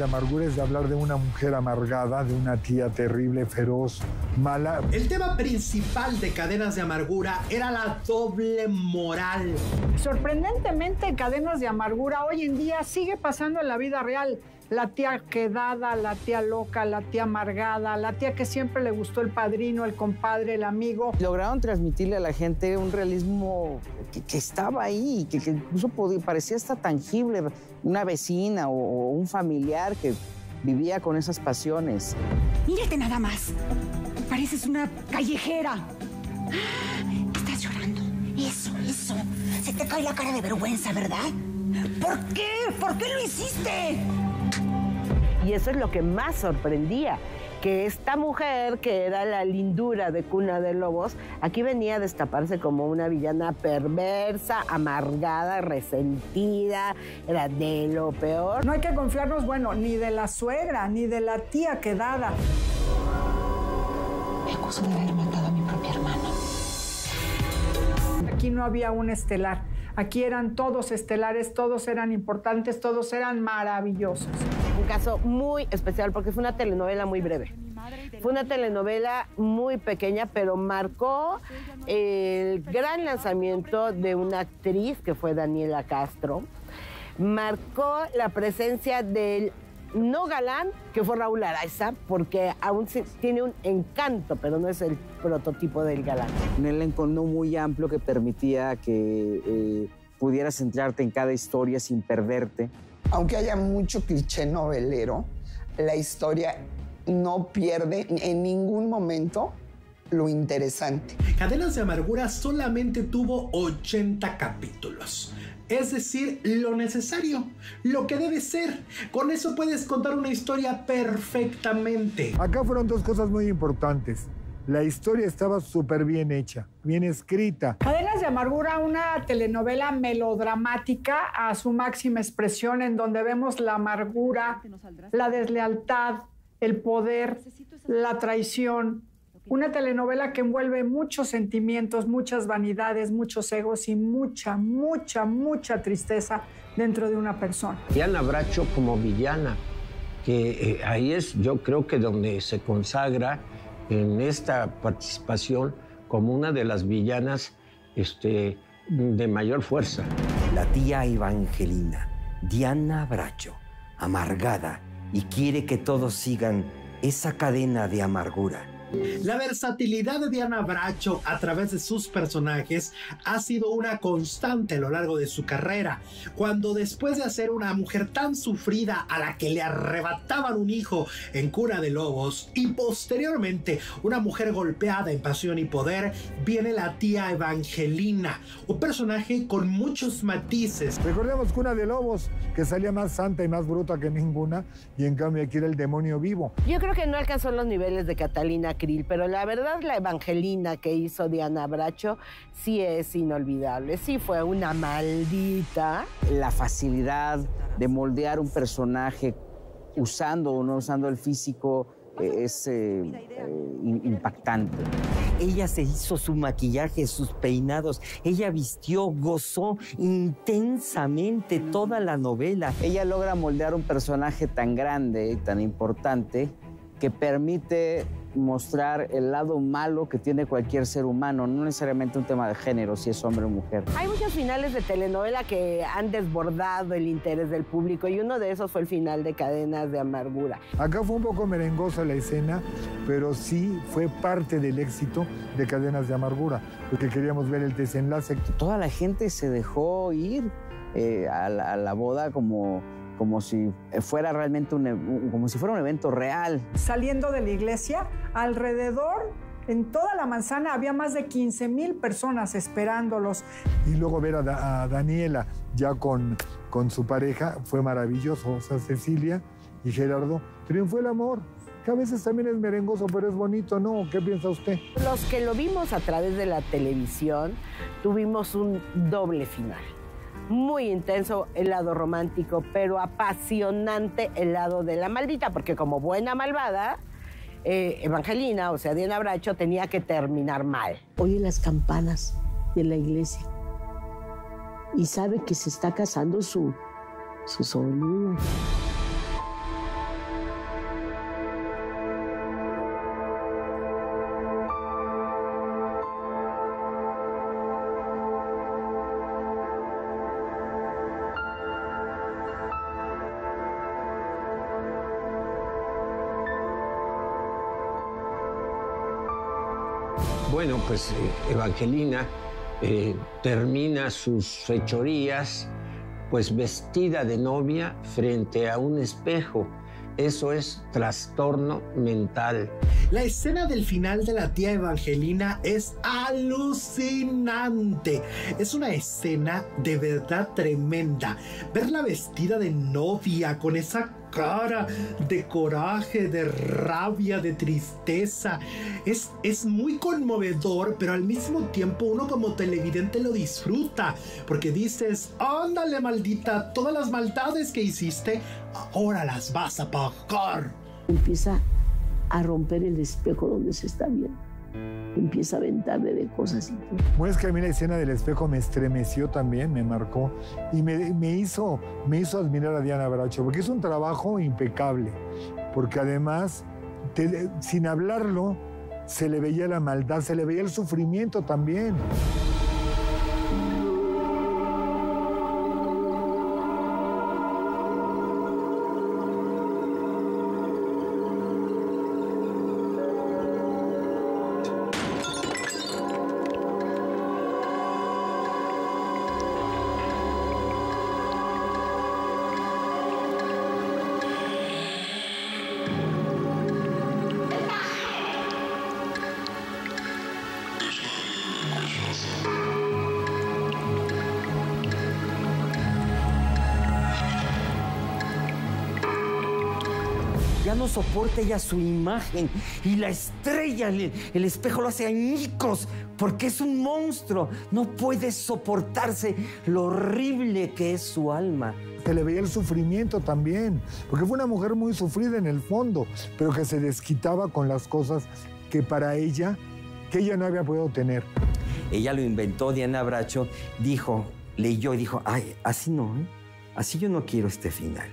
de Amargura es de hablar de una mujer amargada, de una tía terrible, feroz, mala. El tema principal de Cadenas de Amargura era la doble moral. Sorprendentemente, Cadenas de Amargura hoy en día sigue pasando en la vida real. La tía quedada, la tía loca, la tía amargada, la tía que siempre le gustó el padrino, el compadre, el amigo. Lograron transmitirle a la gente un realismo que estaba ahí, que incluso parecía hasta tangible. Una vecina o un familiar que vivía con esas pasiones. Mírate nada más, pareces una callejera. Estás llorando, eso. Se te cae la cara de vergüenza, ¿verdad? ¿Por qué? ¿Por qué lo hiciste? Y eso es lo que más sorprendía, que esta mujer, que era la lindura de Cuna de Lobos, aquí venía a destaparse como una villana perversa, amargada, resentida, era de lo peor. No hay que confiarnos, bueno, ni de la suegra, ni de la tía quedada. Me acuso de haber matado a mi propia hermana. Aquí no había un estelar, aquí eran todos estelares, todos eran importantes, todos eran maravillosos. Un caso muy especial porque fue una telenovela muy breve. Fue una telenovela muy pequeña, pero marcó el gran lanzamiento de una actriz que fue Daniela Castro. Marcó la presencia del no galán, que fue Raúl Araiza, porque aún tiene un encanto, pero no es el prototipo del galán. Un elenco no muy amplio que permitía que pudieras centrarte en cada historia sin perderte. Aunque haya mucho cliché novelero, la historia no pierde en ningún momento lo interesante. Cadenas de Amargura solamente tuvo 80 capítulos. Es decir, lo necesario, lo que debe ser. Con eso puedes contar una historia perfectamente. Acá fueron dos cosas muy importantes. La historia estaba súper bien hecha, bien escrita. Cadenas de Amargura, una telenovela melodramática a su máxima expresión, en donde vemos la amargura, la deslealtad, el poder, la traición. Una telenovela que envuelve muchos sentimientos, muchas vanidades, muchos egos y mucha tristeza dentro de una persona. Diana Bracho como villana, que ahí es, yo creo que donde se consagra en esta participación como una de las villanas de mayor fuerza. La tía Evangelina, Diana Bracho, amargada y quiere que todos sigan esa cadena de amargura. La versatilidad de Diana Bracho a través de sus personajes ha sido una constante a lo largo de su carrera, cuando después de hacer una mujer tan sufrida a la que le arrebataban un hijo en Cuna de Lobos y posteriormente una mujer golpeada en Pasión y Poder, viene la tía Evangelina, un personaje con muchos matices. Recordemos Cuna de Lobos, que salía más santa y más bruta que ninguna, y en cambio aquí era el demonio vivo. Yo creo que no alcanzó los niveles de Catalina, pero la verdad la Evangelina que hizo Diana Bracho sí es inolvidable, sí fue una maldita. La facilidad de moldear un personaje usando o no usando el físico es impactante. Ella se hizo su maquillaje, sus peinados, ella vistió, gozó intensamente toda la novela. Ella logra moldear un personaje tan grande y tan importante que permite mostrar el lado malo que tiene cualquier ser humano, no necesariamente un tema de género, si es hombre o mujer. Hay muchos finales de telenovela que han desbordado el interés del público y uno de esos fue el final de Cadenas de Amargura. Acá fue un poco merengosa la escena, pero sí fue parte del éxito de Cadenas de Amargura, porque queríamos ver el desenlace. Toda la gente se dejó ir a la boda como si fuera realmente como si fuera un evento real. Saliendo de la iglesia, alrededor, en toda la manzana, había más de 15,000 personas esperándolos. Y luego ver a Daniela ya con su pareja fue maravilloso. O sea, Cecilia y Gerardo, triunfó el amor. Que a veces también es merengoso, pero es bonito, ¿no? ¿Qué piensa usted? Los que lo vimos a través de la televisión, tuvimos un doble final. Muy intenso el lado romántico, pero apasionante el lado de la maldita, porque como buena malvada, Evangelina, o sea, Diana Bracho, tenía que terminar mal. Oye las campanas de la iglesia y sabe que se está casando su sobrina. Bueno, pues Evangelina termina sus fechorías pues vestida de novia frente a un espejo. Eso es trastorno mental. La escena del final de la tía Evangelina es alucinante. Es una escena de verdad tremenda. Verla vestida de novia con esa cara de coraje, de rabia, de tristeza. Es muy conmovedor, pero al mismo tiempo uno como televidente lo disfruta, porque dices, ándale maldita, todas las maldades que hiciste, ahora las vas a pagar. Empieza a romper el espejo donde se está viendo. Empieza a aventarme de cosas. Bueno, es que a mí la escena del espejo me estremeció también, me marcó y me hizo admirar a Diana Bracho, porque es un trabajo impecable, porque además, sin hablarlo, se le veía la maldad, se le veía el sufrimiento también. Ya no soporta ella su imagen y la estrella, el espejo lo hace añicos porque es un monstruo. No puede soportarse lo horrible que es su alma. Se le veía el sufrimiento también, porque fue una mujer muy sufrida en el fondo, pero que se desquitaba con las cosas que para ella, que ella no había podido tener. Ella lo inventó, Diana Bracho, dijo, leyó y dijo, ay, así no, ¿eh? Así yo no quiero este final.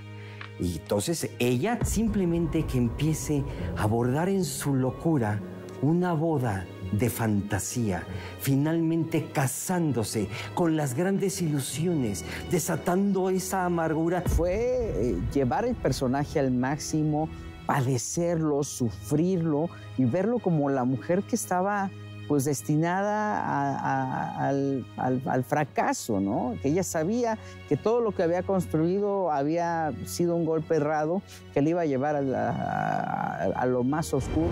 Y entonces ella simplemente que empiece a abordar en su locura una boda de fantasía, finalmente casándose con las grandes ilusiones, desatando esa amargura. Fue llevar el personaje al máximo, padecerlo, sufrirlo y verlo como la mujer que estaba pues destinada al fracaso, ¿no? Que ella sabía que todo lo que había construido había sido un golpe errado que le iba a llevar a lo más oscuro.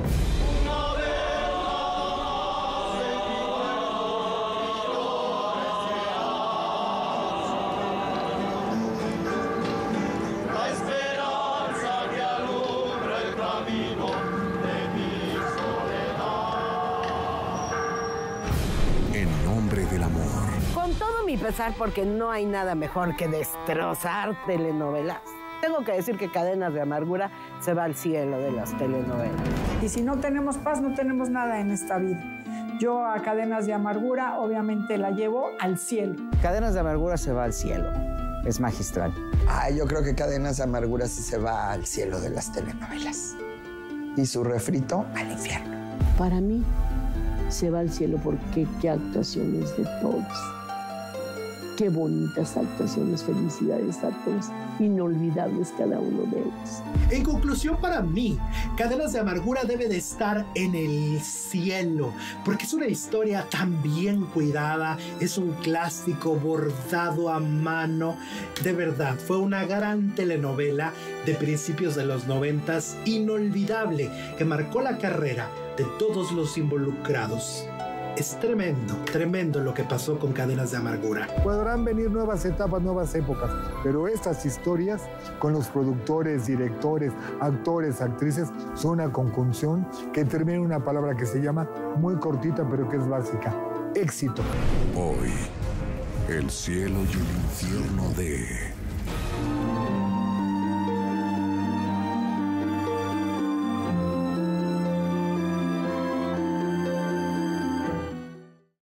Porque no hay nada mejor que destrozar telenovelas. Tengo que decir que Cadenas de Amargura se va al cielo de las telenovelas. Y si no tenemos paz, no tenemos nada en esta vida. Yo a Cadenas de Amargura obviamente la llevo al cielo. Cadenas de Amargura se va al cielo. Es magistral. Ah, yo creo que Cadenas de Amargura sí se va al cielo de las telenovelas. Y su refrito al infierno. Para mí se va al cielo porque qué actuaciones de todos. Qué bonitas actuaciones, felicidades a todos, inolvidables cada uno de ellos. En conclusión, para mí, Cadenas de Amargura debe de estar en el cielo, porque es una historia tan bien cuidada, es un clásico bordado a mano. De verdad, fue una gran telenovela de principios de los 90s, inolvidable, que marcó la carrera de todos los involucrados. Es tremendo, tremendo lo que pasó con Cadenas de Amargura. Podrán venir nuevas etapas, nuevas épocas, pero estas historias con los productores, directores, actores, actrices, son una conjunción que termina en una palabra que se llama, muy cortita pero que es básica, éxito. Hoy, el cielo y el infierno de...